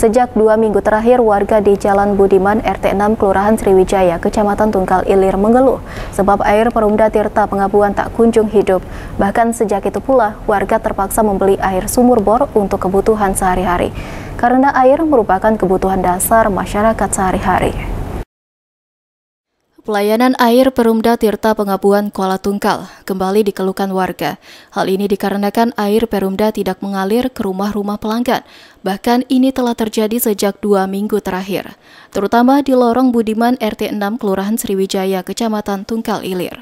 Sejak 2 minggu terakhir, warga di Jalan Budiman RT 6 Kelurahan Sriwijaya, Kecamatan Tunggal Ilir mengeluh sebab air Perumda Tirta Pengabuan tak kunjung hidup. Bahkan sejak itu pula, warga terpaksa membeli air sumur bor untuk kebutuhan sehari-hari, karena air merupakan kebutuhan dasar masyarakat sehari-hari. Pelayanan air Perumda Tirta Pengabuan Kuala Tunggal kembali dikeluhkan warga. Hal ini dikarenakan air Perumda tidak mengalir ke rumah-rumah pelanggan. Bahkan ini telah terjadi sejak 2 minggu terakhir, terutama di lorong Budiman RT 6 Kelurahan Sriwijaya, Kecamatan Tunggal Ilir.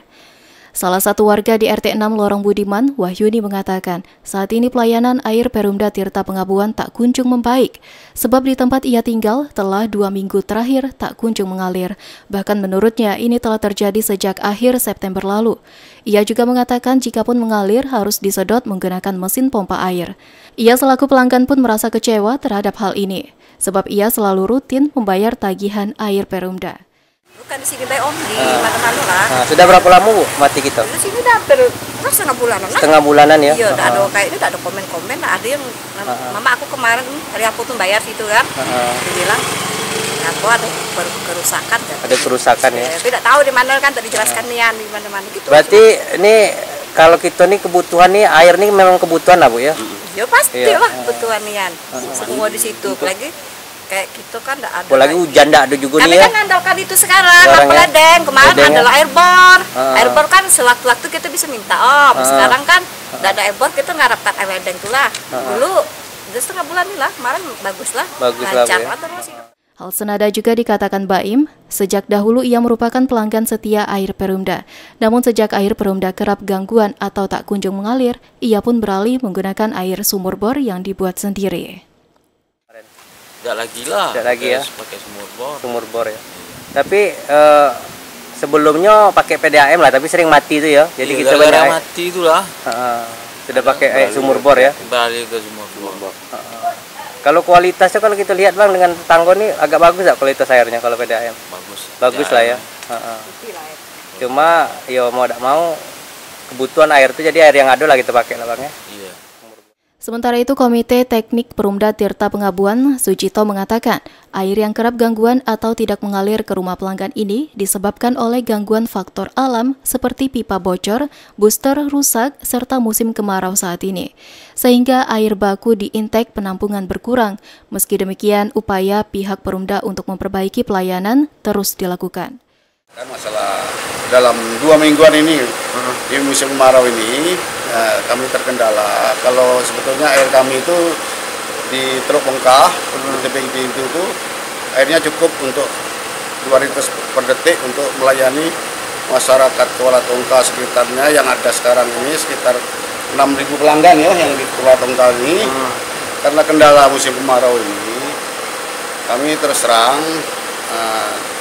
Salah satu warga di RT 6 Lorong Budiman, Wahyuni, mengatakan saat ini pelayanan air Perumda Tirta Pengabuan tak kunjung membaik sebab di tempat ia tinggal telah 2 minggu terakhir tak kunjung mengalir. Bahkan menurutnya ini telah terjadi sejak akhir September lalu. Ia juga mengatakan jikapun mengalir harus disedot menggunakan mesin pompa air. Ia selaku pelanggan pun merasa kecewa terhadap hal ini sebab ia selalu rutin membayar tagihan air Perumda. Bukan di sini baik om, di mana-mana lah. Sudah berapa lama Bu mati kita? Di sini udah hampir setengah bulanan lah. Setengah bulanan ya? Iya, ada kayaknya tidak ada komen-komen. Ada yang, mama aku kemarin hari aku tuh bayar situ kan. Dia bilang, aku ada kerusakan. Ada kerusakan ya? Tidak tahu di mana kan, tidak dijelaskan nian di mana-mana gitu. Berarti ini kalau kita nih kebutuhan nih air nih memang kebutuhan lah Bu ya? Iya pasti lah kebutuhan nian. Semua di situ lagi. Kayak gitu kan tidak ada. Apalagi hujan tidak ada juga nih ya. Kami kan andalkan itu sekarang, ledeng. Kemarin adalah airbor. Airbor kan sewaktu-waktu kita bisa minta om. Sekarang kan tidak ada airbor, kita ngarapkan air ledeng itulah. Dulu setengah bulan ini lah, kemarin bagus lah. Lancar lah terus. Hal senada juga dikatakan Baim, sejak dahulu ia merupakan pelanggan setia air Perumda. Namun sejak air Perumda kerap gangguan atau tak kunjung mengalir, ia pun beralih menggunakan air sumur bor yang dibuat sendiri. Tidak lagi lah, tidak lagi ya, pakai sumur bor ya. Tapi sebelumnya pakai PDAM lah, tapi sering mati itu ya. Jadi iya, kita banyak mati itulah. Sudah pakai air sumur bor ya. Balik ke sumur bor. Kalau kualitasnya kalau kita lihat bang dengan tanggo ini agak bagus lah kualitas airnya kalau PDAM. Bagus lah ya. Cuma yo mau tidak mau kebutuhan air itu jadi air yang ada lah kita pakai lah bang ya. Iya. Sementara itu, Komite Teknik Perumda Tirta Pengabuan, Sucito, mengatakan air yang kerap gangguan atau tidak mengalir ke rumah pelanggan ini disebabkan oleh gangguan faktor alam seperti pipa bocor, booster rusak, serta musim kemarau saat ini. Sehingga air baku di intake penampungan berkurang. Meski demikian, upaya pihak Perumda untuk memperbaiki pelayanan terus dilakukan. Kan masalah dalam 2 mingguan ini di musim kemarau ini kami terkendala kalau sebetulnya air kami itu di truk bongkah di tebing pintu itu airnya cukup untuk 2 liters per detik untuk melayani masyarakat Kuala Tunggal sekitarnya yang ada sekarang ini sekitar 6.000 pelanggan ya yang di Kuala Tunggal ini. Karena kendala musim kemarau ini kami terus terang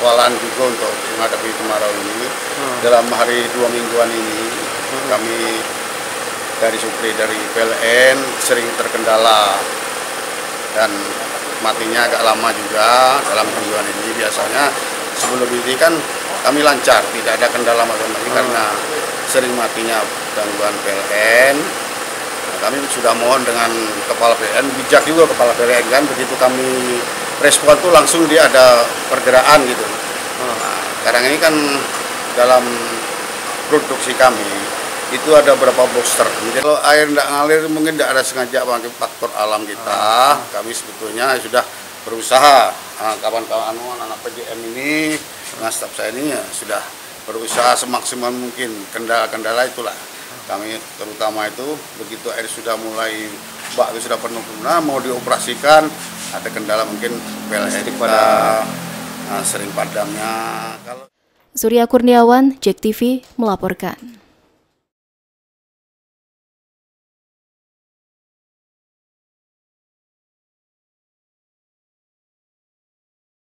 kewalahan juga untuk menghadapi kemarau ini. Dalam hari 2 mingguan ini kami dari Supri dari PLN sering terkendala dan matinya agak lama juga dalam mingguan ini. Biasanya sebelum ini kan kami lancar, tidak ada kendala mati karena sering matinya gangguan PLN. Nah, kami sudah mohon dengan kepala PLN, bijak juga kepala PLN kan, begitu kami respon itu langsung dia ada pergerakan gitu. Nah, sekarang ini kan dalam produksi kami itu ada beberapa booster. Kalau air tidak ngalir mungkin tidak ada sengaja pakai faktor alam kita. Kami sebetulnya sudah berusaha. Kawan-kawan anak PJM ini, staf saya ini ya, sudah berusaha semaksimal mungkin. Kendala-kendala itulah kami terutama itu begitu air sudah mulai bak itu sudah penuh mau dioperasikan. Ada kendala mungkin PLN pada sering padamnya. Surya Kurniawan, JEK TV melaporkan.